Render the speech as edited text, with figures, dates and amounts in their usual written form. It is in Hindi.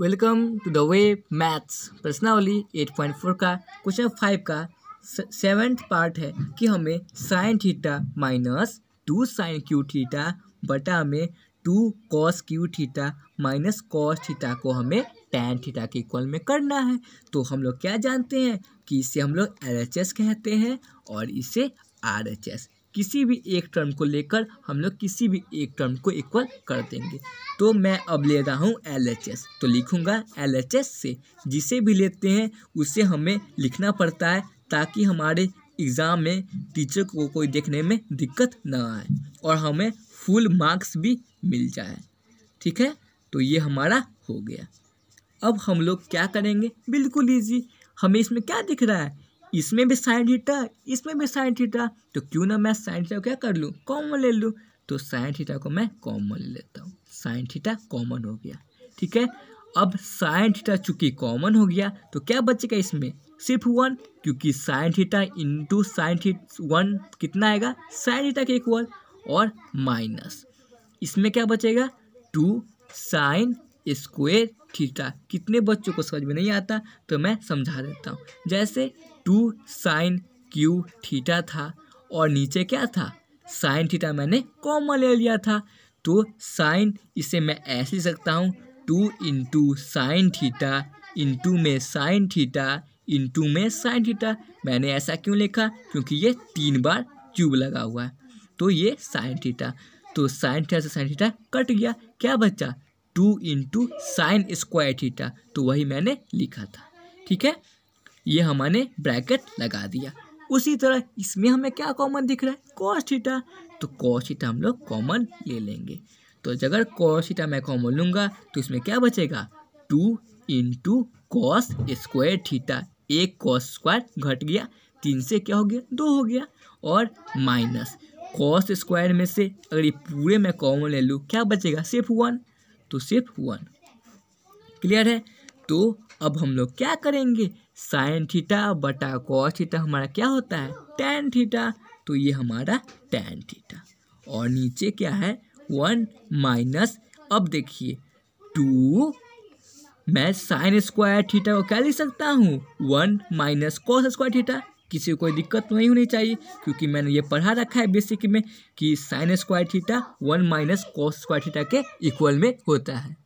Welcome to the way maths प्रश्नावली 8.4 का क्वेश्चन 5 का सेवेंथ पार्ट है कि हमें sine theta minus 2 sine cube theta बटा में 2 cos cube theta minus cos theta को हमें टैन थीटा के इक्वल में करना है। तो हम लोग क्या जानते हैं कि इसे हम लोग आरएचएस कहते हैं और इसे आरएचएस किसी भी एक टर्म को लेकर हम लोग किसी भी एक टर्म को इक्वल कर देंगे। तो मैं अब ले रहा हूँ LHS, तो लिखूँगा LHS से जिसे भी लेते हैं उसे हमें लिखना पड़ता है ताकि हमारे एग्ज़ाम में टीचर को कोई देखने में दिक्कत ना आए और हमें फुल मार्क्स भी मिल जाए। ठीक है, तो ये हमारा हो गया। अब हम लोग क्या करेंगे, बिल्कुल ईजी। हमें इसमें क्या दिख रहा है, इसमें भी साइन थीटा, इसमें भी साइन थीटा, तो क्यों ना मैं साइन थीटा को क्या कर लूँ, कॉमन ले लूँ। तो साइन थीटा को मैं कॉमन ले लेता हूँ, साइन थीटा कॉमन हो गया। ठीक है, अब साइन थीटा चूँकि कॉमन हो गया तो क्या बचेगा इसमें, सिर्फ 1, क्योंकि sine theta into sine theta 1 कितना आएगा, साइन थीटा के इक्वल, और माइनस इसमें क्या बचेगा 2 साइन स्क्वायर थीटा। कितने बच्चों को समझ में नहीं आता तो मैं समझा देता हूँ। जैसे 2 साइन क्यू थीटा था और नीचे क्या था, साइन थीटा मैंने कॉमन ले लिया था। तो साइन इसे मैं ऐसे लिख सकता हूँ 2 इंटू साइन थीटा इंटू में साइन थीटा इंटू में साइन थीटा। मैंने ऐसा क्यों लिखा, क्योंकि ये 3 बार क्यूब लगा हुआ है। तो ये साइन थीटा, तो साइन थीटा से साइन थीटा कट गया, क्या बचा 2 इंटू साइन स्क्वायर थीटा, तो वही मैंने लिखा था। ठीक है, ये हमने ब्रैकेट लगा दिया। उसी तरह इसमें हमें क्या कॉमन दिख रहा है, कॉस थीटा, तो कॉस थीटा हम लोग कॉमन ले लेंगे। तो अगर कॉस थीटा मैं कॉमन लूँगा तो इसमें क्या बचेगा 2 इंटू कॉस स्क्वायर थीटा, एक कॉस स्क्वायर घट गया, 3 से क्या हो गया 2 हो गया, और माइनस कॉस स्क्वायर में से अगर ये पूरे मैं कॉमन ले लूँ क्या बचेगा, सिर्फ 1, तो सिर्फ 1। क्लियर है। तो अब हम लोग क्या करेंगे, साइन थीटा बटा कॉस थीटा हमारा क्या होता है टैन थीटा, तो ये हमारा टैन थीटा, और नीचे क्या है 1 माइनस, अब देखिए 2 मैं साइन स्क्वायर थीटा को क्या लिख सकता हूँ 1 माइनस कॉस स्क्वायर थीटा। किसी को कोई दिक्कत नहीं होनी चाहिए क्योंकि मैंने ये पढ़ा रखा है बेसिक में कि sine square theta 1 minus cos square theta के इक्वल में होता है।